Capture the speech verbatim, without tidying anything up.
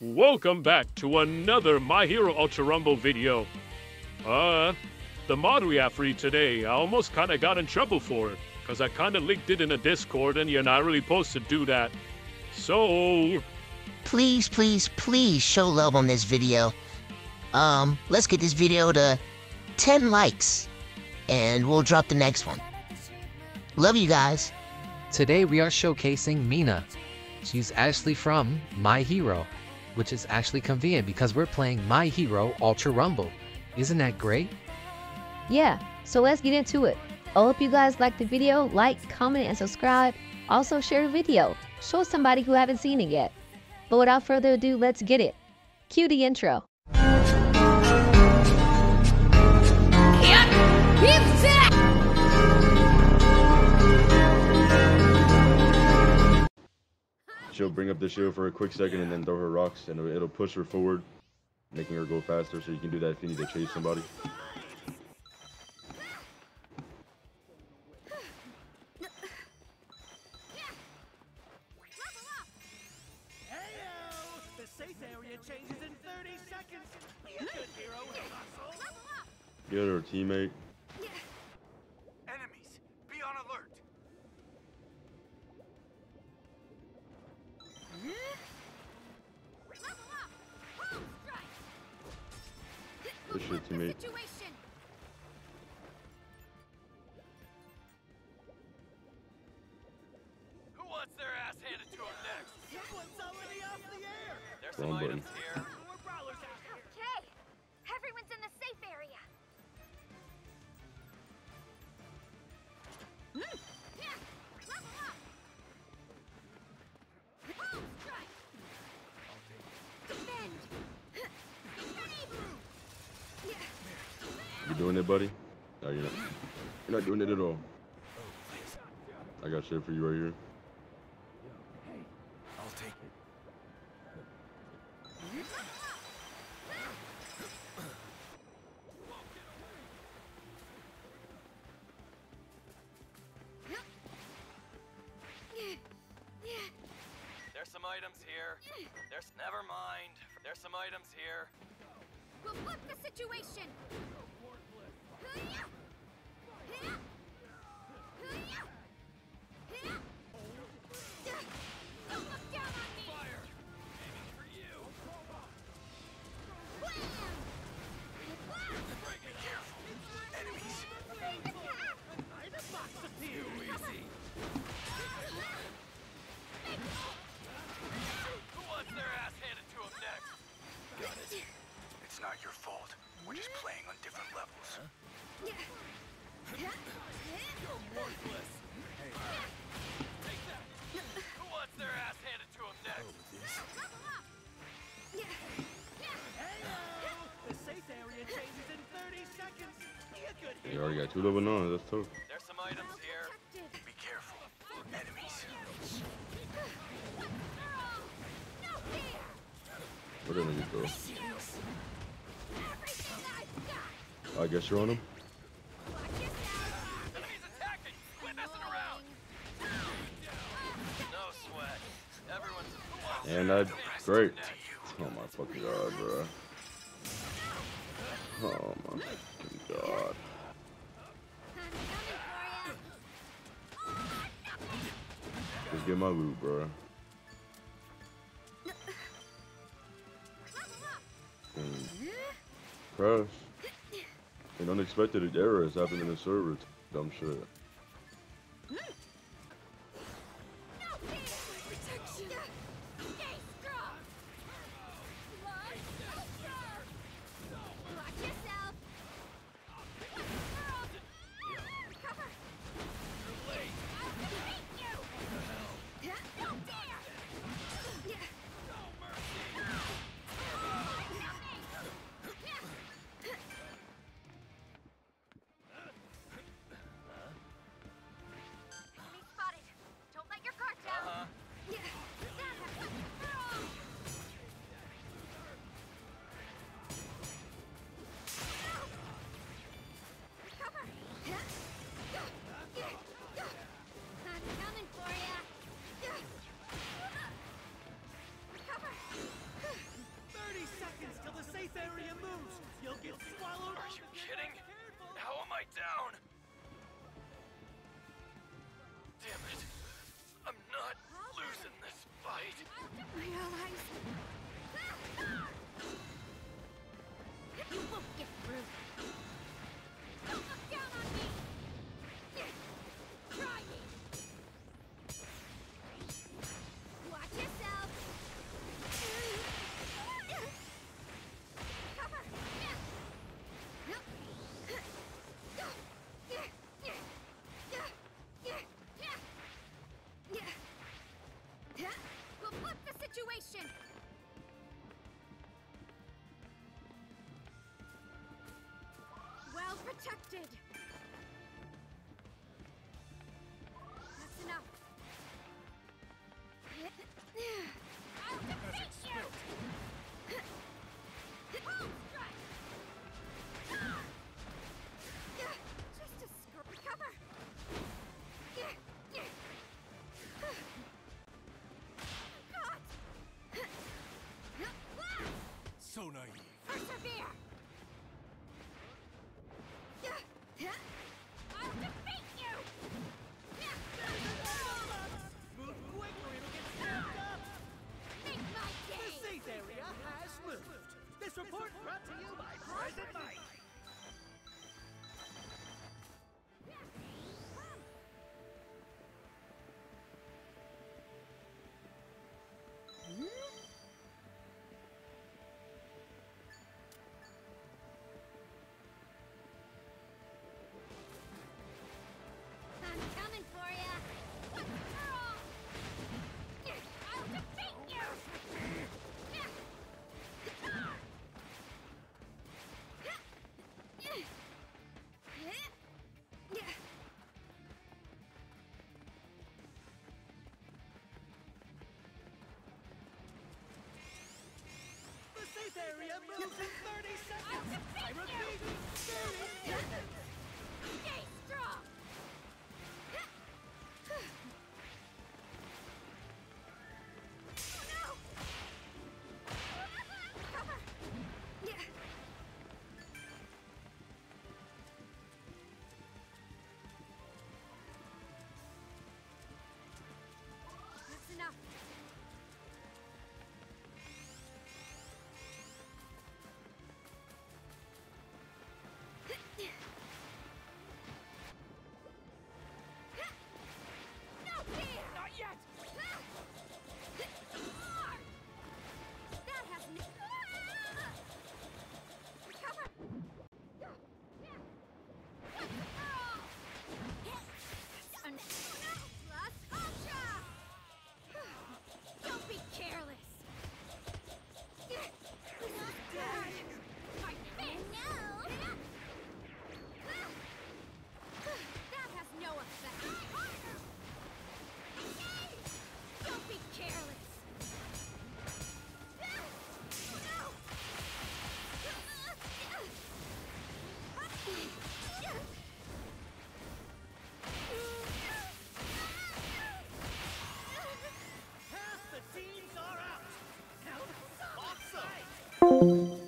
Welcome back to another My Hero Ultra Rumble video. Uh, the mod we have for you today, I almost kinda got in trouble for it, cause I kinda leaked it in a Discord and you're not really supposed to do that. So... Please, please, please show love on this video. Um, let's get this video to ten likes, and we'll drop the next one. Love you guys. Today we are showcasing Mina. She's actually from My Hero, which is actually convenient because we're playing My Hero Ultra Rumble. Isn't that great? Yeah, so let's get into it. I hope you guys liked the video. Like, comment, and subscribe. Also share the video. Show somebody who haven't seen it yet. But without further ado, let's get it. Cue the intro. She'll bring up the shield for a quick second and then throw her rocks, and it'll push her forward, making her go faster, so you can do that if you need to chase somebody. The safe area changes in thirty seconds. Be a good hero and hustle. Get her teammate. Enemies, be on alert. This is your teammate. Who wants their ass handed to them next? Someone's already off the air. There's some items here. More brawlers out here. Okay, everyone's in the safe area. Mm. Yeah, level up. Oh, strike. Defend. You doing it, buddy? No, you're not. You're not doing it at all. I got shit for you right here. I'll take it. There's some items here. There's never mind. There's some items here. We'll flip the situation. Not your fault. We're just playing on different levels. Huh? You're worthless. Hey. Take that. Who wants their ass handed to him next? Hello. The safe area changes in thirty seconds. Be a good hero. You already got two level nine. That's tough. There's some items here. Be careful. Enemies. What are you doing? I guess you're on him. Enemies attacking! Quit messing around! No sweat. Everyone's and I... Great. Oh my fucking god, bro. Oh my fucking god. Just get my loot, bro. Crash. An unexpected error has happened in the server. Dumb shit. No protection. Stay strong. Blood. Block yourself. Cover. I can beat you. Don't dare. protected! That's enough. I'll defeat you! Hold strike! Just a screw cover! God! So naive. Persevere! I'll defeat you! Move quick or it'll get snapped up! Make my day! The safe area has moved! This report brought to you by Private Mike! Area moves in thirty seconds! I repeat! thirty seconds! Stay strong! Oh no! Cover! That's enough! Half the teams are out. Awesome.